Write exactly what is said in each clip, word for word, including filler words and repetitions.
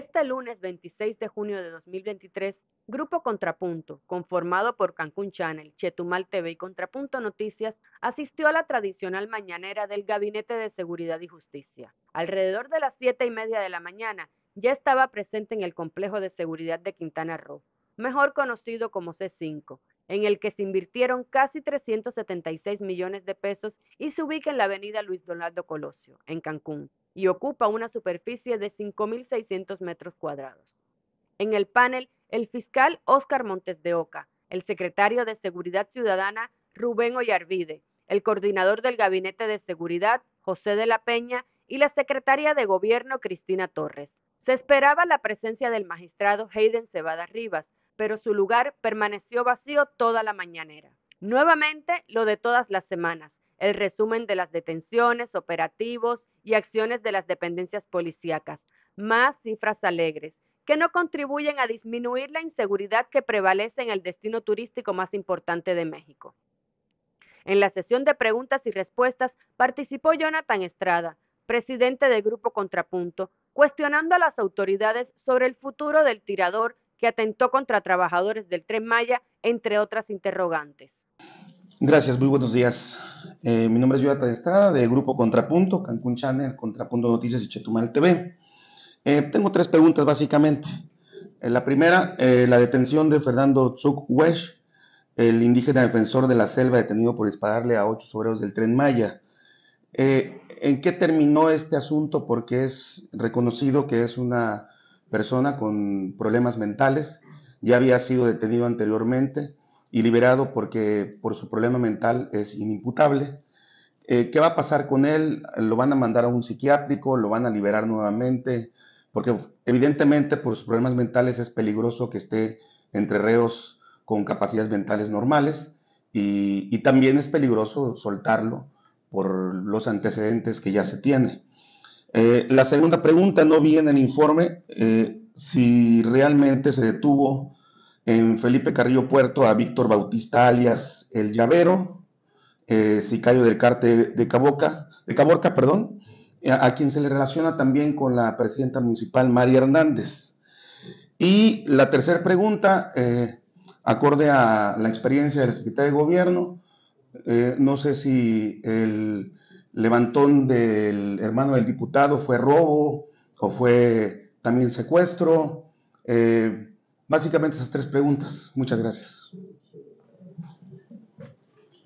Este lunes veintiséis de junio de dos mil veintitrés, Grupo Contrapunto, conformado por Cancún Channel, Chetumal T V y Contrapunto Noticias, asistió a la tradicional mañanera del Gabinete de Seguridad y Justicia. Alrededor de las siete y media de la mañana, ya estaba presente en el Complejo de Seguridad de Quintana Roo, mejor conocido como C cinco, en el que se invirtieron casi trescientos setenta y seis millones de pesos y se ubica en la avenida Luis Donaldo Colosio, en Cancún, y ocupa una superficie de cinco mil seiscientos metros cuadrados. En el panel, el fiscal Óscar Montes de Oca, el secretario de Seguridad Ciudadana Rubén Oyarvide, el coordinador del Gabinete de Seguridad José de la Peña y la secretaria de Gobierno Cristina Torres. Se esperaba la presencia del magistrado Hayden Cebada Rivas, pero su lugar permaneció vacío toda la mañanera. Nuevamente, lo de todas las semanas, el resumen de las detenciones, operativos y acciones de las dependencias policíacas, más cifras alegres, que no contribuyen a disminuir la inseguridad que prevalece en el destino turístico más importante de México. En la sesión de preguntas y respuestas participó Jonathan Estrada, presidente del Grupo Contrapunto, cuestionando a las autoridades sobre el futuro del tirador que atentó contra trabajadores del Tren Maya, entre otras interrogantes. Gracias, muy buenos días. Eh, mi nombre es Jonathan Estrada, del Grupo Contrapunto, Cancún Channel, Contrapunto Noticias y Chetumal T V. Eh, tengo tres preguntas básicamente. Eh, la primera, eh, la detención de Fernando Tzuc Wesh, el indígena defensor de la selva detenido por dispararle a ocho obreros del Tren Maya. Eh, ¿En qué terminó este asunto? Porque es reconocido que es una persona con problemas mentales. Ya había sido detenido anteriormente y liberado porque por su problema mental es inimputable. Eh, ¿Qué va a pasar con él? ¿Lo van a mandar a un psiquiátrico? ¿Lo van a liberar nuevamente? Porque evidentemente por sus problemas mentales es peligroso que esté entre reos con capacidades mentales normales y, y también es peligroso soltarlo por los antecedentes que ya se tiene. Eh, la segunda pregunta, no vi en el informe eh, si realmente se detuvo en Felipe Carrillo Puerto a Víctor Bautista alias El Llavero, eh, sicario del cártel de Caborca, de Caborca, perdón, a, a quien se le relaciona también con la presidenta municipal María Hernández. Y la tercera pregunta, eh, acorde a la experiencia del secretario de Gobierno, eh, no sé si el levantón del hermano del diputado fue robo o fue también secuestro. Eh, básicamente esas tres preguntas. Muchas gracias.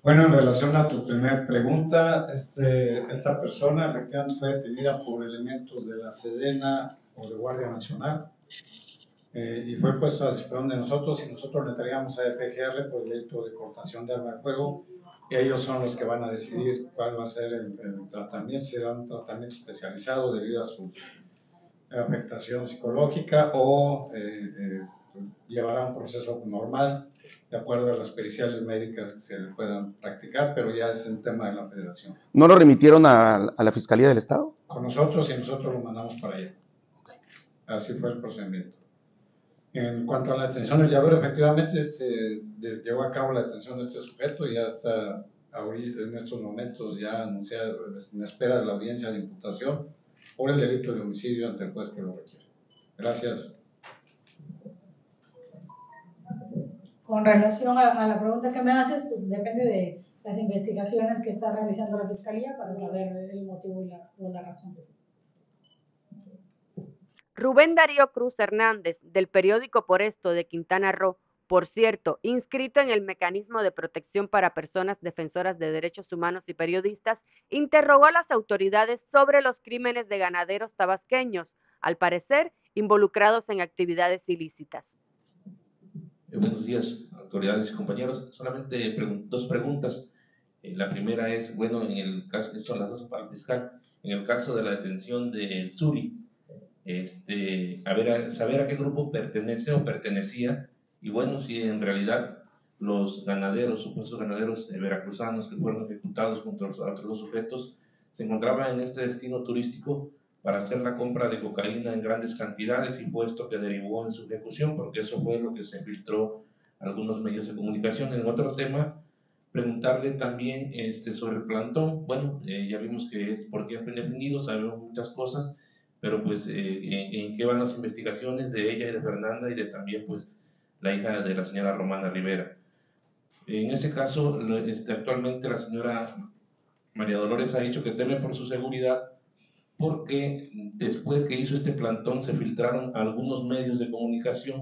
Bueno, en relación a tu primera pregunta, este, esta persona efectivamente fue detenida por elementos de la SEDENA o de Guardia Nacional eh, y fue puesto a disposición de nosotros y nosotros le entregamos a F G R por el delito de portación de arma de fuego. Ellos son los que van a decidir cuál va a ser el, el tratamiento, si será un tratamiento especializado debido a su afectación psicológica o eh, eh, llevará un proceso normal de acuerdo a las periciales médicas que se le puedan practicar, pero ya es el tema de la federación. ¿No lo remitieron a, a la Fiscalía del Estado? Con nosotros y nosotros lo mandamos para allá. Okay. Así fue el procedimiento. En cuanto a la detención del llavero, efectivamente se llevó a cabo la detención de este sujeto y ya está en estos momentos ya anunciada en espera de la audiencia de imputación por el delito de homicidio ante el juez que lo requiere. Gracias. Con relación a, a la pregunta que me haces, pues depende de las investigaciones que está realizando la Fiscalía para saber el motivo y la, o la razón de ello. Rubén Darío Cruz Hernández, del periódico Por Esto de Quintana Roo, por cierto, inscrito en el Mecanismo de Protección para Personas Defensoras de Derechos Humanos y Periodistas, interrogó a las autoridades sobre los crímenes de ganaderos tabasqueños, al parecer involucrados en actividades ilícitas. Eh, buenos días, autoridades y compañeros. Solamente pregun- dos preguntas. Eh, la primera es, bueno, en el caso, son las dos para el fiscal, en el caso de la detención de Zuri, Este, a ver, saber a qué grupo pertenece o pertenecía y bueno, si en realidad los ganaderos, supuestos ganaderos veracruzanos que fueron ejecutados junto a los otros dos sujetos se encontraban en este destino turístico para hacer la compra de cocaína en grandes cantidades y fue esto que derivó en su ejecución, porque eso fue lo que se filtró a algunos medios de comunicación. En otro tema, preguntarle también este, sobre el plantón. Bueno, eh, ya vimos que es por tiempo indefinido, sabemos muchas cosas, pero pues eh, en, en qué van las investigaciones de ella y de Fernanda y de también pues la hija de la señora Romana Rivera. En ese caso, este, actualmente la señora María Dolores ha dicho que teme por su seguridad porque después que hizo este plantón se filtraron a algunos medios de comunicación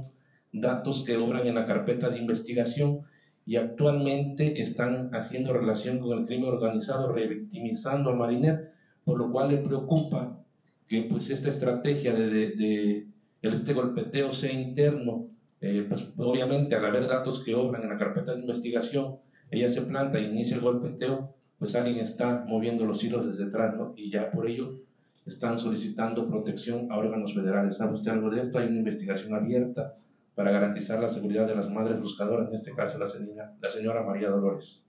datos que obran en la carpeta de investigación y actualmente están haciendo relación con el crimen organizado, revictimizando a Marinet, por lo cual le preocupa que pues esta estrategia de, de, de este golpeteo sea interno. Eh, pues obviamente al haber datos que obran en la carpeta de investigación, ella se planta e inicia el golpeteo, pues alguien está moviendo los hilos desde atrás, ¿no? Y ya por ello están solicitando protección a órganos federales. ¿Sabe usted algo de esto? Hay una investigación abierta para garantizar la seguridad de las madres buscadoras, en este caso la señora, la señora María Dolores.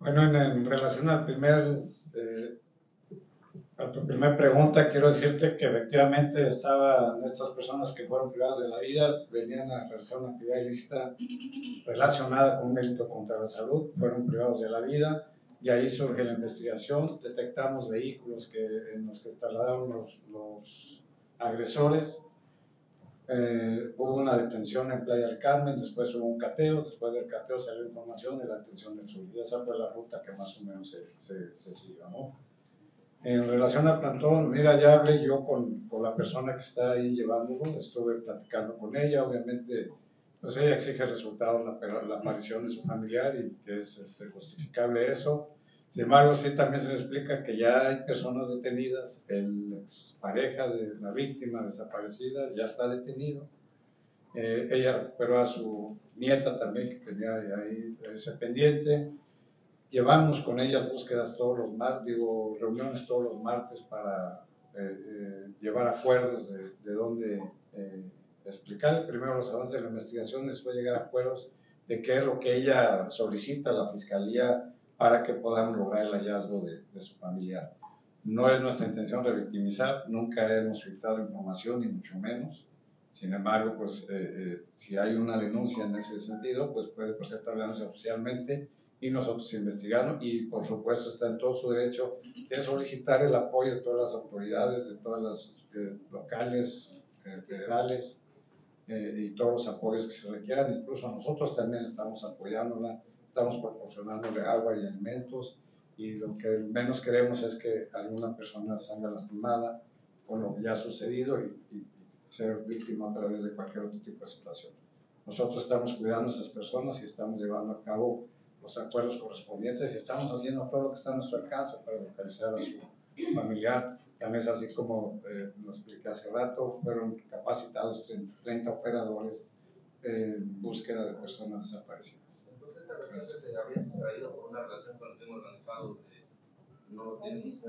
Bueno, en, en relación al primer, eh, a tu primera pregunta, quiero decirte que efectivamente estaban estas personas que fueron privadas de la vida, venían a realizar una actividad ilícita relacionada con un delito contra la salud, fueron privados de la vida, y ahí surge la investigación, detectamos vehículos que, en los que trasladaron los, los agresores. Eh, hubo una detención en Playa del Carmen, después hubo un cateo, después del cateo salió información de la detención del Zuri. Esa fue la ruta que más o menos se, se, se siguió, ¿no? En relación al plantón, mira, ya hablé yo con, con la persona que está ahí llevándolo, estuve platicando con ella, obviamente, pues ella exige resultados, la, la aparición de su familiar y que es este, justificable eso. Sin embargo, sí también se le explica que ya hay personas detenidas, el expareja de la víctima desaparecida ya está detenido, eh, ella recuperó a su nieta también que tenía ahí ese pendiente, llevamos con ellas búsquedas todos los martes, digo, reuniones todos los martes para eh, eh, llevar acuerdos de, de dónde eh, explicar primero los avances de la investigación, después llegar a acuerdos de qué es lo que ella solicita a la fiscalía para que podamos lograr el hallazgo de, de su familiar. No es nuestra intención revictimizar, nunca hemos filtrado información, ni mucho menos. Sin embargo, pues, eh, eh, si hay una denuncia en ese sentido, pues puede presentarse oficialmente y nosotros investigarlo. Y por supuesto está en todo su derecho de solicitar el apoyo de todas las autoridades, de todas las eh, locales, eh, federales, eh, y todos los apoyos que se requieran. Incluso nosotros también estamos apoyándola. Estamos proporcionándole agua y alimentos y lo que menos queremos es que alguna persona salga lastimada con lo que ya ha sucedido y, y ser víctima a través de cualquier otro tipo de situación. Nosotros estamos cuidando a esas personas y estamos llevando a cabo los acuerdos correspondientes y estamos haciendo todo lo que está a nuestro alcance para localizar a su familiar. También es así como eh, lo expliqué hace rato, fueron capacitados treinta operadores en búsqueda de personas desaparecidas. Entonces, se habría sustraído por una relación con el crimen organizado, no existe.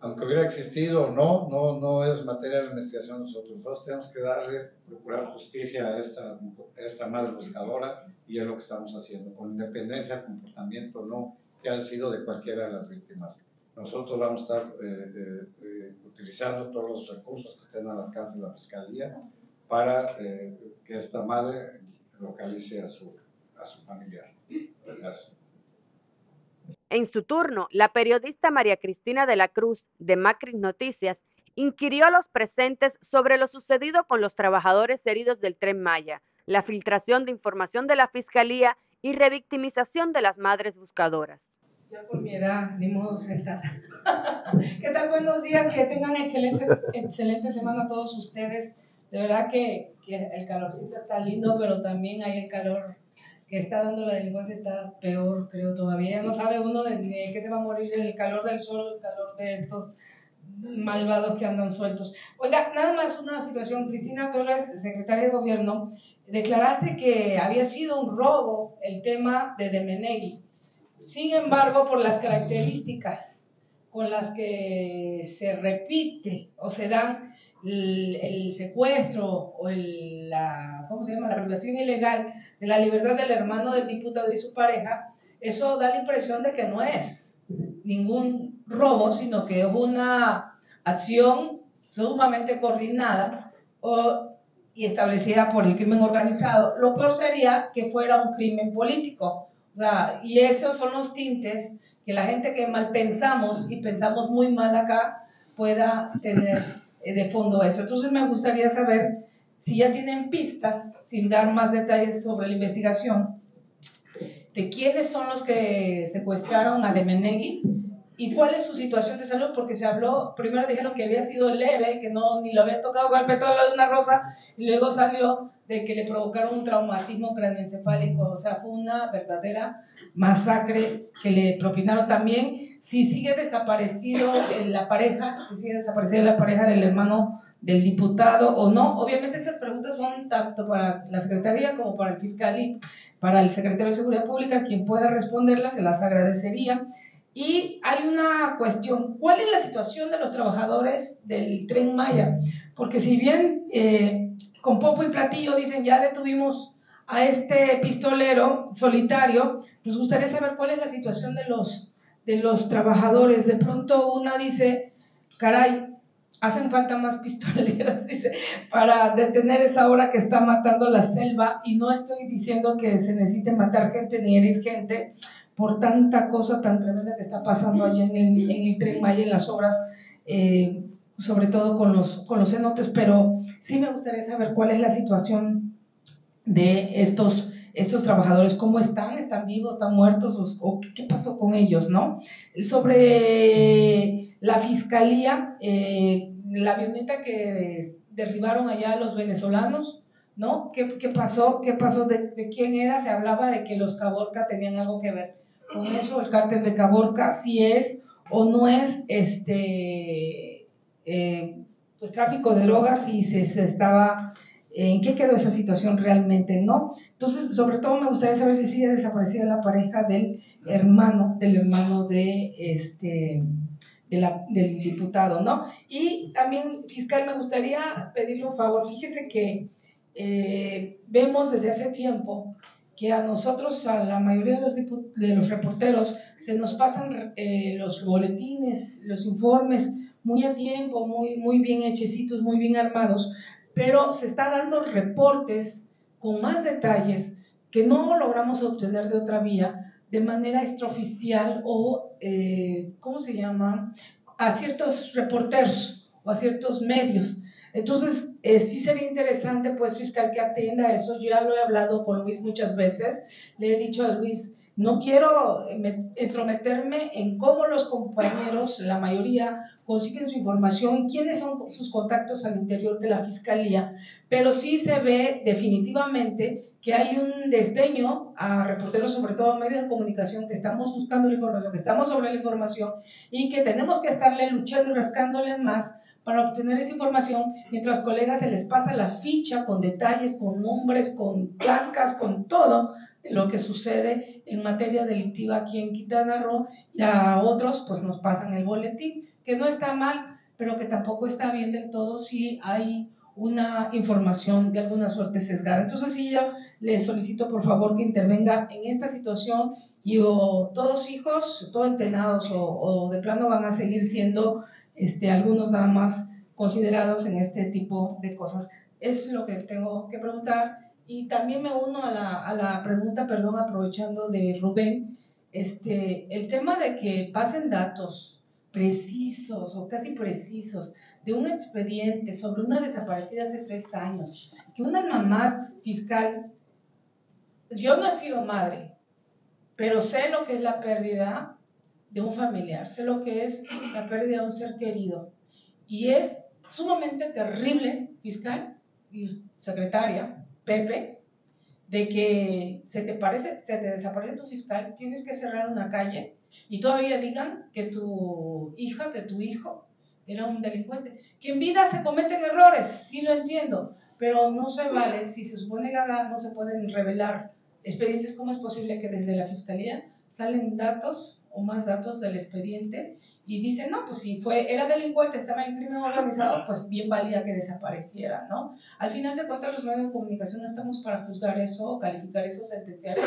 Aunque hubiera existido o no, no, no es materia de investigación. Nosotros nosotros tenemos que darle, procurar justicia a esta, a esta madre buscadora y es lo que estamos haciendo, con independencia del comportamiento no que ha sido de cualquiera de las víctimas. Nosotros vamos a estar eh, eh, utilizando todos los recursos que estén al alcance de la Fiscalía para eh, que esta madre localice a su a su familiar. Gracias. En su turno, la periodista María Cristina de la Cruz, de Macri Noticias, inquirió a los presentes sobre lo sucedido con los trabajadores heridos del Tren Maya, la filtración de información de la Fiscalía y revictimización de las madres buscadoras. Ya por mi edad, ni modo sentada. ¿Qué tal? Buenos días, que tengan excelente, excelente semana a todos ustedes. De verdad que, que el calorcito está lindo, pero también hay el calor que está dando la delincuencia, está peor, creo, todavía. No sabe uno de, de qué se va a morir, el calor del sol, el calor de estos malvados que andan sueltos. Oiga, nada más una situación. Cristina Torres, secretaria de Gobierno, declaraste que había sido un robo el tema de Demenegui. Sin embargo, por las características con las que se repite o se dan el, el secuestro o el, la, ¿cómo se llama? la privación ilegal de la libertad del hermano del diputado y su pareja, eso da la impresión de que no es ningún robo, sino que es una acción sumamente coordinada o, y establecida por el crimen organizado. Lo peor sería que fuera un crimen político. O sea, y esos son los tintes que la gente que mal pensamos y pensamos muy mal acá, pueda tener de fondo eso. Entonces me gustaría saber si ya tienen pistas, sin dar más detalles sobre la investigación, de quiénes son los que secuestraron a Demenegui y cuál es su situación de salud, porque se habló, primero dijeron que había sido leve, que no ni lo habían tocado con el pétalo de una rosa, y luego salió de que le provocaron un traumatismo craneoencefálico. O sea, fue una verdadera masacre que le propinaron. También, si sigue desaparecido en la pareja, si sigue desaparecida la pareja del hermano del diputado o no. Obviamente estas preguntas son tanto para la Secretaría como para el fiscal y para el secretario de Seguridad Pública. Quien pueda responderlas, se las agradecería. Y hay una cuestión, ¿cuál es la situación de los trabajadores del Tren Maya? Porque si bien eh, con popo y platillo dicen ya detuvimos a este pistolero solitario, nos gustaría saber cuál es la situación de los, de los trabajadores. De pronto una dice, caray, hacen falta más pistoleros, dice, para detener esa hora que está matando la selva. Y no estoy diciendo que se necesite matar gente ni herir gente por tanta cosa tan tremenda que está pasando allá en el, en el Tren Maya, en las obras, eh, sobre todo con los, con los cenotes, pero sí me gustaría saber cuál es la situación de estos, estos trabajadores, cómo están, están vivos, están muertos, o, o qué pasó con ellos, ¿no? Sobre la fiscalía, eh, la avioneta que derribaron allá los venezolanos, ¿no? ¿Qué, qué pasó? ¿Qué pasó? ¿De, de quién era? Se hablaba de que los Caborca tenían algo que ver con eso, el cártel de Caborca, si es o no es este eh, pues tráfico de drogas, y se, se estaba, ¿en qué quedó esa situación realmente, no? Entonces, sobre todo me gustaría saber si sigue desaparecida la pareja del hermano, del hermano de este... De la, del diputado, ¿no? Y también, fiscal, me gustaría pedirle un favor. Fíjese que eh, vemos desde hace tiempo que a nosotros, a la mayoría de los, de los reporteros, se nos pasan eh, los boletines, los informes, muy a tiempo, muy, muy bien hechecitos, muy bien armados, pero se está dando reportes con más detalles que no logramos obtener de otra vía, de manera extraoficial o, eh, ¿cómo se llama?, a ciertos reporteros o a ciertos medios. Entonces, eh, sí sería interesante, pues, fiscal, que atienda a eso. Yo ya lo he hablado con Luis muchas veces. Le he dicho a Luis, no quiero entrometerme en cómo los compañeros, la mayoría, consiguen su información y quiénes son sus contactos al interior de la fiscalía, pero sí se ve definitivamente que hay un desdeño a reporteros, sobre todo a medios de comunicación, que estamos buscando la información, que estamos sobre la información y que tenemos que estarle luchando y rascándole más para obtener esa información, mientras a los colegas se les pasa la ficha con detalles, con nombres, con blancas, con todo lo que sucede en materia delictiva aquí en Quintana Roo, y a otros pues nos pasan el boletín, que no está mal, pero que tampoco está bien del todo si hay una información de alguna suerte sesgada. Entonces sí, yo le solicito por favor que intervenga en esta situación, y o todos hijos, todos entrenados, o, o de plano van a seguir siendo este, algunos nada más considerados en este tipo de cosas. Es lo que tengo que preguntar. Y también me uno a la, a la pregunta, perdón, aprovechando de Rubén, este, el tema de que pasen datos precisos o casi precisos de un expediente sobre una desaparecida hace tres años, que unas mamás, fiscal, yo no he sido madre, pero sé lo que es la pérdida de un familiar, sé lo que es la pérdida de un ser querido, y es sumamente terrible, fiscal y secretaria, Pepe, de que se te, parece, se te desaparece tu fiscal, tienes que cerrar una calle, y todavía digan que tu hija, que tu hijo, era un delincuente. Que en vida se cometen errores, sí lo entiendo, pero no se vale, si se supone que no se pueden revelar expedientes, ¿cómo es posible que desde la fiscalía salen datos o más datos del expediente y dicen, no, pues si fue, era delincuente, estaba en crimen organizado, pues bien valía que desapareciera, ¿no? Al final de cuentas, los medios de comunicación no estamos para juzgar eso, calificar eso, sentenciar eso,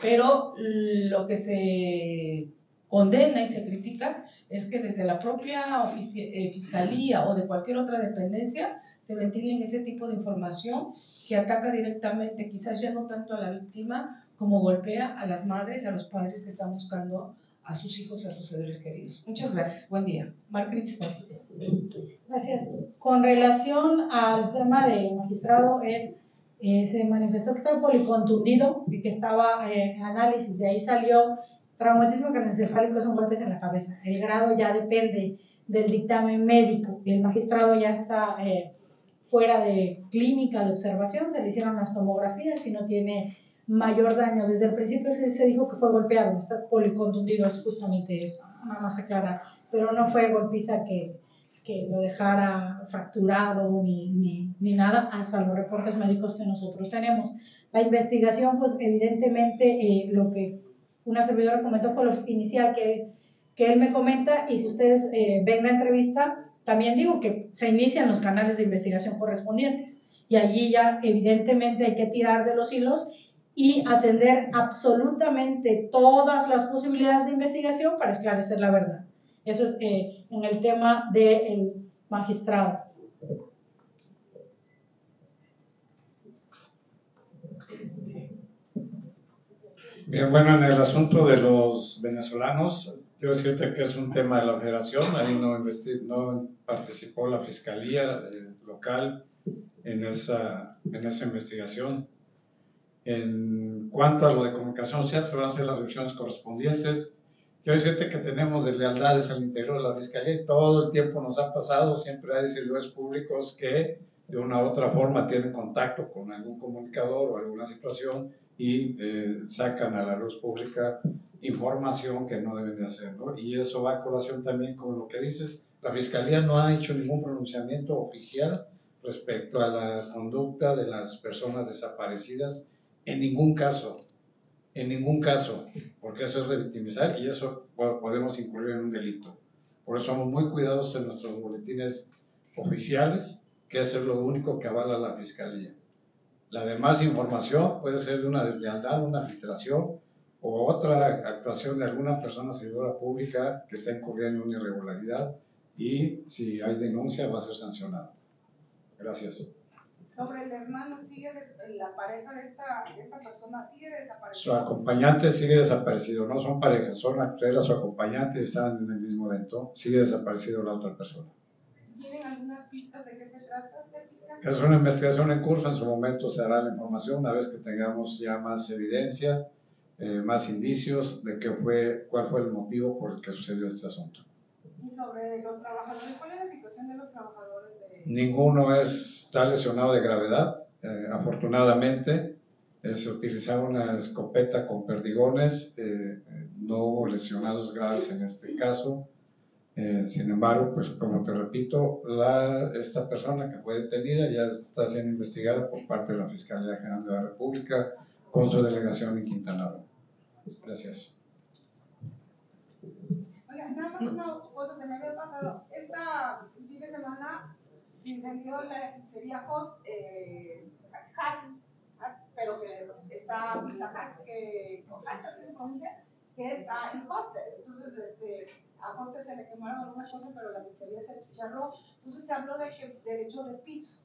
pero lo que se condena y se critica es que desde la propia eh, fiscalía o de cualquier otra dependencia se ventilen ese tipo de información que ataca directamente, quizás ya no tanto a la víctima, como golpea a las madres, a los padres que están buscando a sus hijos, a sus seres queridos. Muchas gracias. Buen día. Macri Noticias. Gracias. Con relación al tema del magistrado, es, eh, se manifestó que estaba policontundido y que estaba eh, en análisis. De ahí salió traumatismo craneoencefálico, son golpes en la cabeza. El grado ya depende del dictamen médico. El magistrado ya está eh, fuera de clínica de observación, se le hicieron las tomografías y no tiene mayor daño. Desde el principio se, se dijo que fue golpeado, está policontundido, es justamente eso, nada más aclarar. Pero no fue golpiza que, que lo dejara fracturado ni, ni, ni nada, hasta los reportes médicos que nosotros tenemos. La investigación, pues evidentemente eh, lo que una servidora comentó fue lo inicial que él, que él me comenta, y si ustedes eh, ven la entrevista, también digo que se inician los canales de investigación correspondientes y allí ya evidentemente hay que tirar de los hilos y atender absolutamente todas las posibilidades de investigación para esclarecer la verdad. Eso es eh, en el tema del magistrado. Bien, bueno, en el asunto de los venezolanos, quiero decirte que es un tema de la federación, ahí no, no participó la fiscalía local en esa, en esa investigación. En cuanto a lo de comunicación social, se van a hacer las revisiones correspondientes. Quiero decirte que tenemos deslealtades al interior de la fiscalía y todo el tiempo nos ha pasado, siempre hay servidores públicos que de una u otra forma tienen contacto con algún comunicador o alguna situación y eh, sacan a la luz pública información que no deben de hacer, ¿no? Y eso va a colación también con lo que dices. La Fiscalía no ha hecho ningún pronunciamiento oficial respecto a la conducta de las personas desaparecidas, en ningún caso, en ningún caso, porque eso es revictimizar y eso bueno, podemos incurrir en un delito. Por eso somos muy cuidadosos en nuestros boletines oficiales, que eso es lo único que avala la Fiscalía. La demás información puede ser de una deslealtad, una filtración o otra actuación de alguna persona servidora pública que está incurriendo en una irregularidad, y si hay denuncia va a ser sancionada. Gracias. Sobre el hermano, ¿sigue la pareja de esta, de esta persona sigue desaparecida? Su acompañante sigue desaparecido, no son parejas, son era su acompañante y estaban en el mismo evento, sigue desaparecido la otra persona. ¿Tienen algunas pistas de qué se trata? Es una investigación en curso, en su momento se hará la información una vez que tengamos ya más evidencia, eh, más indicios de qué fue, cuál fue el motivo por el que sucedió este asunto. ¿Y sobre los trabajadores? ¿Cuál es la situación de los trabajadores? De... Ninguno está lesionado de gravedad, eh, afortunadamente. Eh, se utilizaba una escopeta con perdigones, eh, no hubo lesionados graves en este caso. Eh, sin embargo, pues como te repito, la, esta persona que fue detenida ya está siendo investigada por parte de la Fiscalía General de la República con su delegación en Quintana Roo. Gracias. Oiga, nada más una cosa se me había pasado. Esta fin de semana se incendió la sería Host eh, Hats, pero que está Pizza Hats, que, que está en Hostel. Entonces, este... a José se le quemaron algunas cosas, pero la pizzería se chicharró. Entonces se habló de que derecho de piso.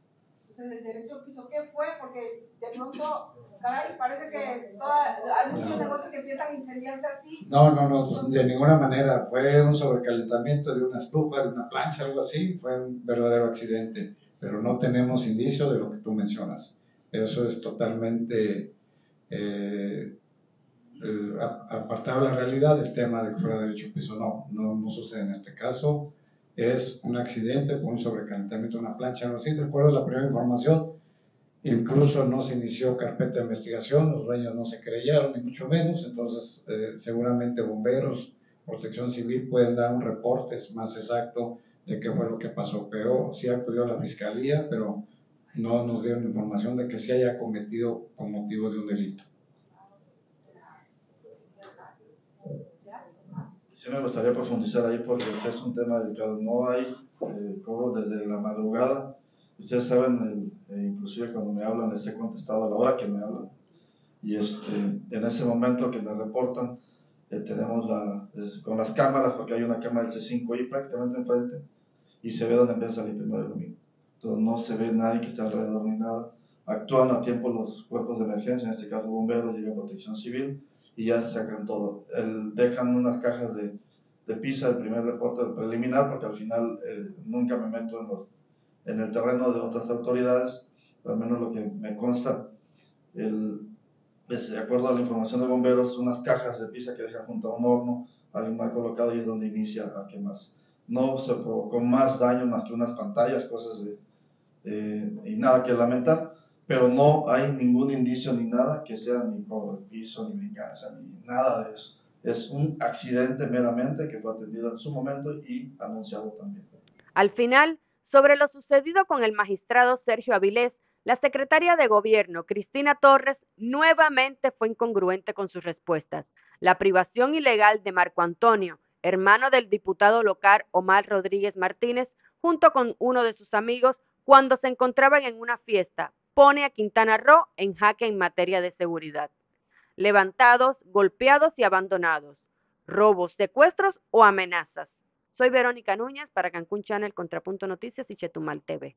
Entonces, el derecho de piso, ¿qué fue? Porque de pronto, caray, parece que toda, hay muchos negocios que empiezan a incendiarse así. No, no, no, entonces, de ninguna manera. Fue un sobrecalentamiento de una estufa, de una plancha, algo así. Fue un verdadero accidente. Pero no tenemos indicio de lo que tú mencionas. Eso es totalmente... Eh, Eh, apartado de la realidad, el tema de que fuera derecho piso, no, no, no sucede en este caso. Es un accidente por un sobrecalentamiento de una plancha, no sé, te acuerdas la primera información, incluso no se inició carpeta de investigación, los dueños no se creyeron, ni mucho menos. Entonces eh, seguramente bomberos, protección civil pueden dar un reporte más exacto de qué fue lo que pasó, pero sí acudió a la fiscalía, pero no nos dieron información de que se haya cometido con motivo de un delito. Sí, me gustaría profundizar ahí porque es un tema delicado. No hay eh, cobro desde la madrugada. Ustedes saben, el, eh, inclusive cuando me hablan, les he contestado a la hora que me hablan. Y este, en ese momento que me reportan, eh, tenemos la, es, con las cámaras, porque hay una cámara del C cinco I prácticamente enfrente, y se ve donde empieza a salir primero el domingo. Entonces no se ve nadie que esté alrededor ni nada. Actúan a tiempo los cuerpos de emergencia, en este caso bomberos, llega protección civil, y ya sacan todo. El, dejan unas cajas de, de pizza, el primer reporte preliminar, porque al final eh, nunca me meto en, los, en el terreno de otras autoridades, al menos lo que me consta. El, de acuerdo a la información de bomberos, unas cajas de pizza que dejan junto a un horno, alguien mal colocado, y es donde inicia a quemarse. No se provocó más daño más que unas pantallas, cosas de, eh, y nada que lamentar, pero no hay ningún indicio ni nada que sea ni cobro de piso, ni venganza, ni nada de eso. Es un accidente meramente que fue atendido en su momento y anunciado también. Al final, sobre lo sucedido con el magistrado Sergio Avilés, la secretaria de Gobierno, Cristina Torres, nuevamente fue incongruente con sus respuestas. La privación ilegal de Marco Antonio, hermano del diputado local Omar Rodríguez Martínez, junto con uno de sus amigos, cuando se encontraban en una fiesta, pone a Quintana Roo en jaque en materia de seguridad. Levantados, golpeados y abandonados. Robos, secuestros o amenazas. Soy Verónica Núñez para Cancún Channel, Contrapunto Noticias y Chetumal T V.